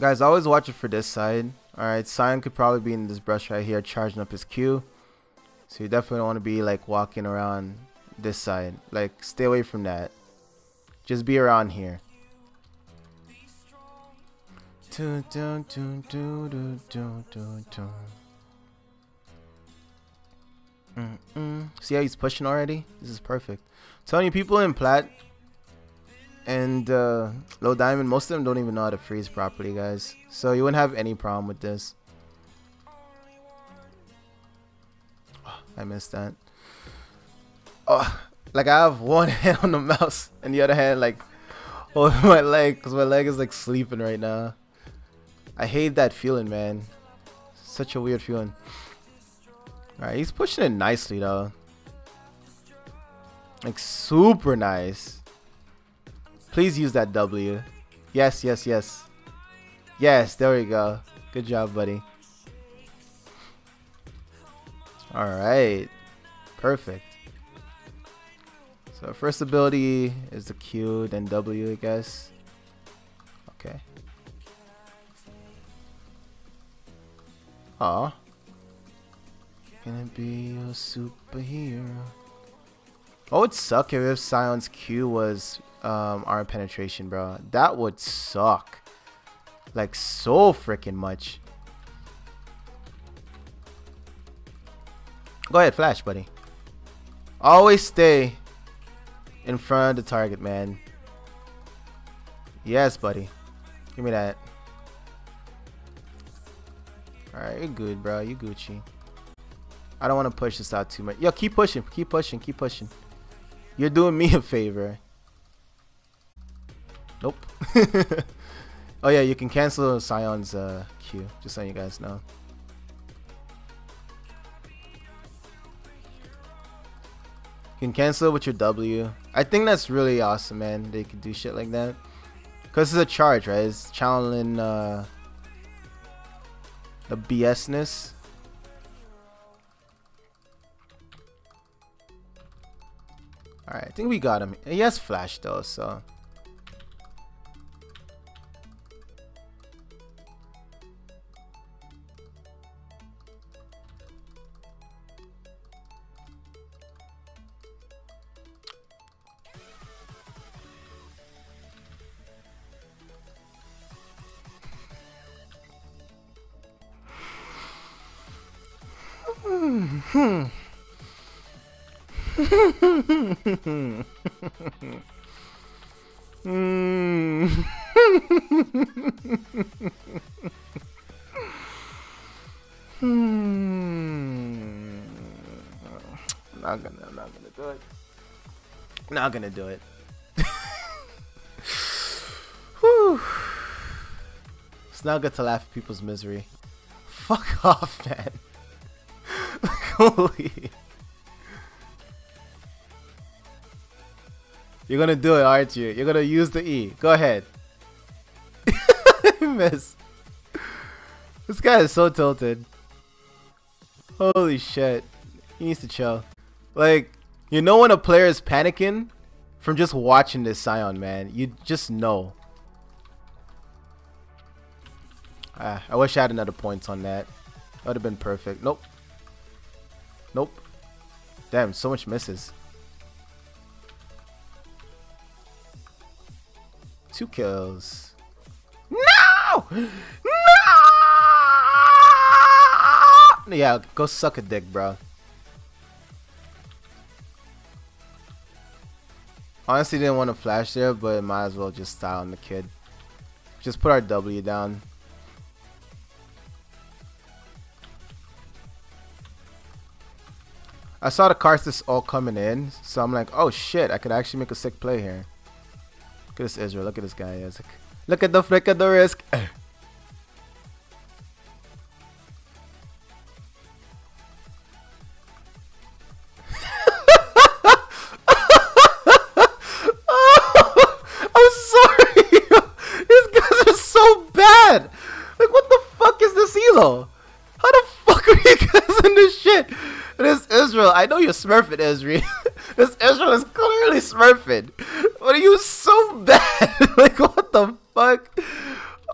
Guys, always watch it for this side. Alright, Sion could probably be in this brush right here charging up his Q. So you definitely don't want to be like walking around this side. Like, stay away from that. Just be around here. See how he's pushing already? This is perfect. Telling you, people in plat and low diamond, most of them don't even know how to freeze properly, guys. So you wouldn't have any problem with this. Oh, I missed that. Oh, like I have one hand on the mouse and the other hand like holding my leg because my leg is like sleeping right now. I hate that feeling, man. Such a weird feeling. Alright, he's pushing it nicely though. Like super nice. Please use that W. Yes, yes, yes. Yes, there we go. Good job, buddy. Alright. Perfect. So first ability is the Q, then W, I guess. Okay. Aw. Gonna be a superhero. Oh, it would suck if Sion's Q was arm penetration, bro. That would suck. Like, so freaking much. Go ahead, flash, buddy. Always stay in front of the target, man. Yes, buddy. Give me that. Alright, you're good, bro. You Gucci. I don't want to push this out too much. Yo, keep pushing. Keep pushing. Keep pushing. You're doing me a favor. Nope. Oh, yeah. You can cancel Sion's Q. Just so you guys know. You can cancel it with your W. I think that's really awesome, man. They could do shit like that. Because it's a charge, right? It's channeling the BS-ness. Alright, I think we got him. He has flash though, so. I'm not gonna do it. Not gonna do it. Whew. It's not good to laugh at people's misery. Fuck off, man. Holy. You're gonna do it, aren't you? You're gonna use the E. Go ahead. Miss. This guy is so tilted. Holy shit. He needs to chill. Like, you know when a player is panicking from just watching this Sion, man. You just know. I wish I had another point on that. That would have been perfect. Nope. Nope. Damn, so much misses. 2 kills. No! No! Yeah, go suck a dick, bro. Honestly, didn't want to flash there, but might as well just style on the kid. Just put our W down. I saw the Karthus all coming in, so I'm like, oh shit, I could actually make a sick play here. Look at this Israel, look at this guy, Isaac. Look at the frick of the risk. I'm sorry. These guys are so bad. Like, what the fuck is this elo? How the fuck are you guys in this shit? This Israel, I know you're smurfing, Israel. This Israel is clearly smurfing. What are you so bad? Like, what the fuck?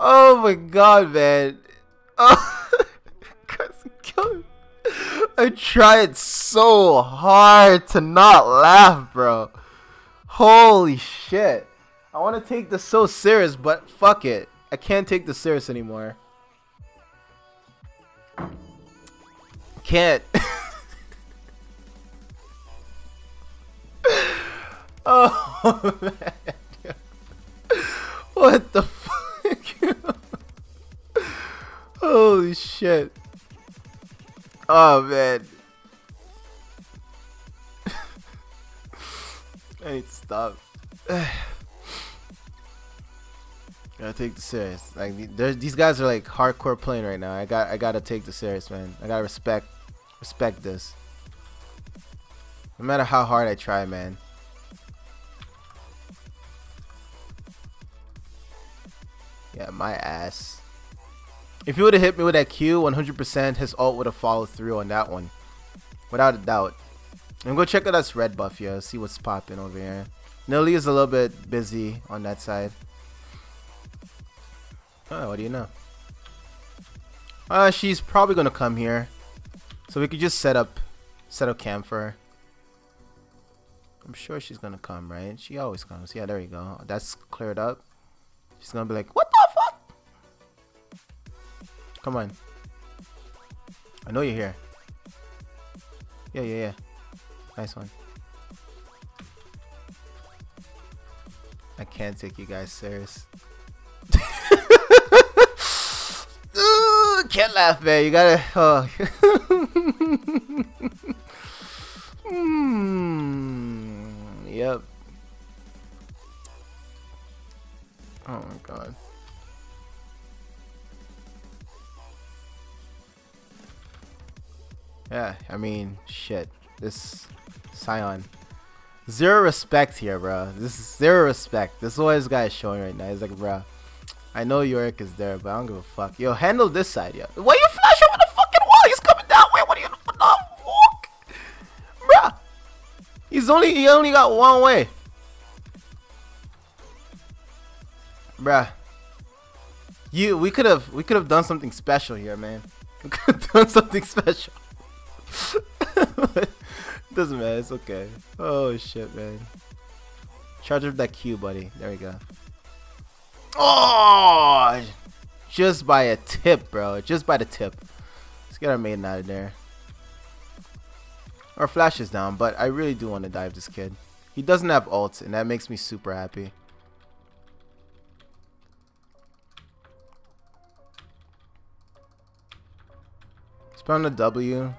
Oh my god, man. Oh, I tried so hard to not laugh, bro. Holy shit. I want to take this so serious, but fuck it. I can't take this serious anymore. Can't. Oh, man. What the fuck? Holy shit. Oh, man. I need to stop. Gotta take this serious. Like these guys are like hardcore playing right now. I gotta take this serious, man. I gotta respect this. No matter how hard I try, man. Yeah, my ass. If he would have hit me with that Q, 100% his ult would have followed through on that one, without a doubt. And go check out this red buff, yo. See what's popping over here. Nilly is a little bit busy on that side. Oh, what do you know? She's probably gonna come here, so we could just set up camp for her. I'm sure she's gonna come, right? She always comes. Yeah, there you go. That's cleared up. She's gonna be like, "What the fuck?" Come on. I know you're here. Yeah. Nice one. I can't take you guys serious. Can't laugh, man. You gotta. Oh. Yep. Oh my god. Yeah, I mean, shit. This Sion, zero respect here, bro. This is zero respect. This is what this guy is showing right now. He's like, bro. I know Yorick is there, but I don't give a fuck. Yo, handle this side, yo. Why you flash over the fucking wall? He's coming that way. What are you doing? Fuck, bruh. He only got one way, bruh. We could have done something special here, man. We could have done something special. Doesn't matter. It's okay. Oh shit, man. Charge up that Q, buddy. There we go. Oh, just by a tip, bro. Just by the tip. Let's get our maiden out of there. Our flash is down, but I really do want to dive this kid. He doesn't have ults, and that makes me super happy. Spawn the W.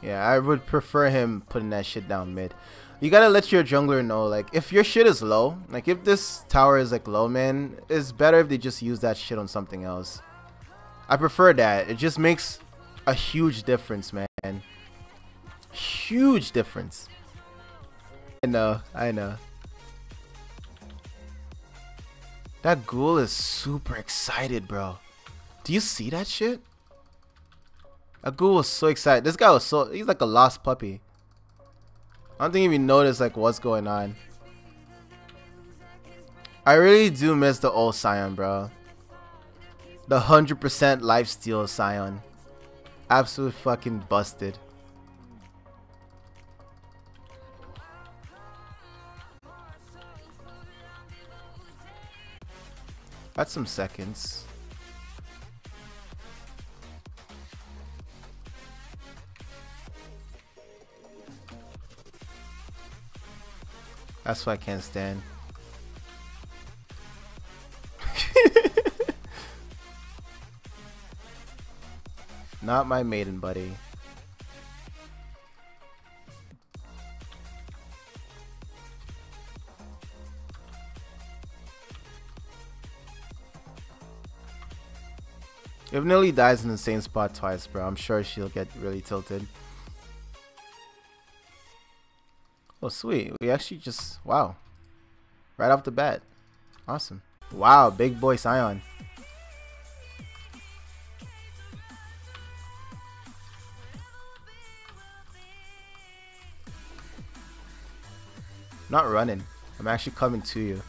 Yeah, I would prefer him putting that shit down mid. You gotta let your jungler know, like, if your shit is low, like, if this tower is, like, low, man, it's better if they just use that shit on something else. I prefer that. It just makes a huge difference, man. Huge difference. I know. That ghoul is super excited, bro. Do you see that shit? That ghoul was so excited. This guy was so... He's like a lost puppy. I don't think even notice like what's going on. I really do miss the old Sion, bro. The 100% lifesteal Sion. Absolute fucking busted. That's some seconds. That's why I can't stand. Not my maiden, buddy. If Nilly dies in the same spot twice, bro, I'm sure she'll get really tilted. Oh sweet, we actually just, wow, right off the bat, awesome. Wow, big boy Sion. Not running, I'm actually coming to you.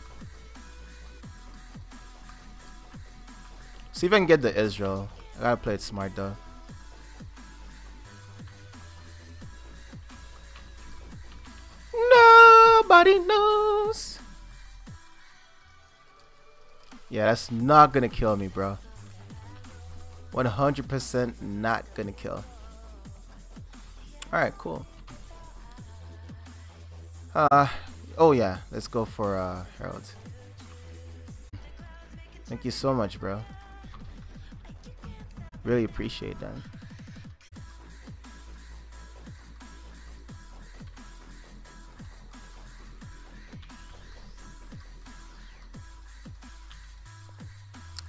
See if I can get the Israel. I gotta play it smart though. Nobody knows. Yeah, that's not gonna kill me, bro. 100% not gonna kill. Alright, cool. Oh yeah, let's go for Herald. Thank you so much, bro. Really appreciate that.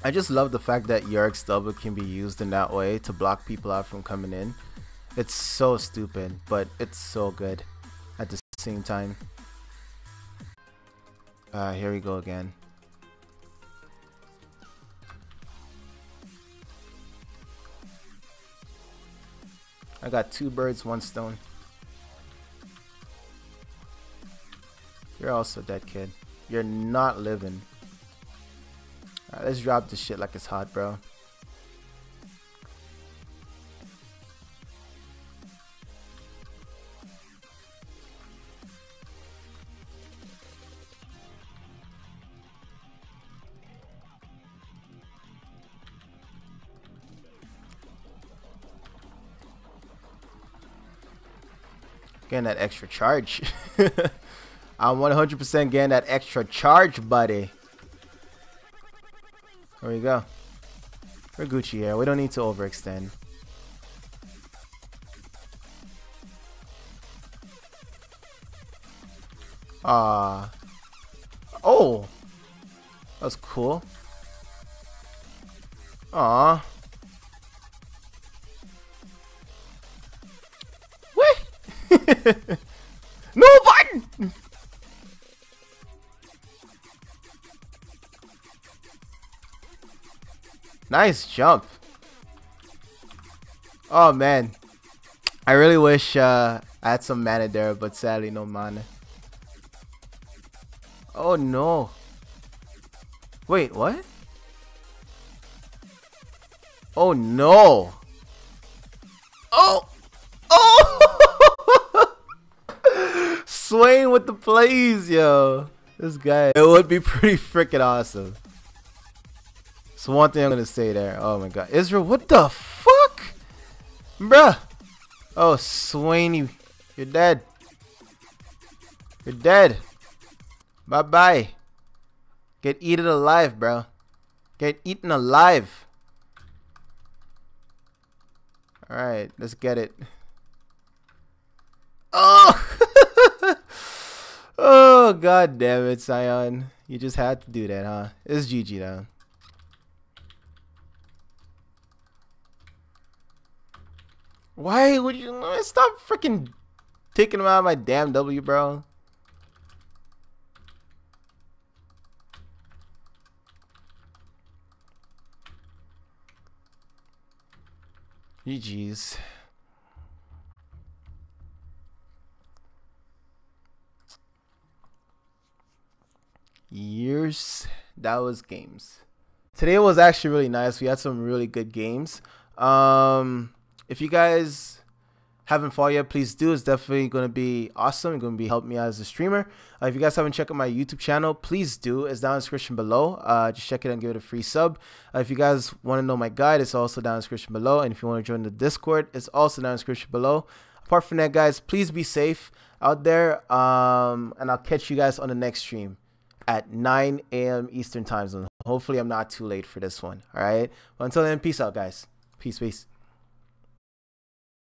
I just love the fact that Yorick's double can be used in that way to block people out from coming in. It's so stupid, but it's so good at the same time. Here we go again. I got 2 birds, 1 stone. You're also dead, kid. You're not living. Alright, let's drop this shit like it's hot, bro. Getting that extra charge. I'm 100% getting that extra charge, buddy. There we go. We're Gucci here. We don't need to overextend. Oh, that was cool. Aww. No button. Nice jump. Oh man, I really wish I had some mana there, but sadly no mana. Oh no, wait, what? Oh no. Oh, Swain with the plays, yo. This guy, it would be pretty freaking awesome. So one thing I'm gonna say there. Oh my god, Israel, what the fuck, bruh? Oh, Swain, you're dead. You're dead. Bye bye. Get eaten alive, bro. Get eaten alive. All right, let's get it. Oh. Oh god damn it, Sion. You just had to do that, huh? It's GG though. Why would you stop freaking taking him out of my damn W, bro? GG's. Years, that was games. Today was actually really nice. We had some really good games. If you guys haven't followed yet, please do. It's definitely going to be awesome. It's going to be helping me out as a streamer. If you guys haven't checked out my YouTube channel, please do. It's down in the description below. Just check it out and give it a free sub. If you guys want to know my guide, it's also down in the description below. And if you want to join the Discord, it's also down in the description below. Apart from that, guys, please be safe out there. And I'll catch you guys on the next stream at 9 a.m. Eastern time zone. Hopefully I'm not too late for this one. All right. Well, until then, peace out, guys. Peace, peace.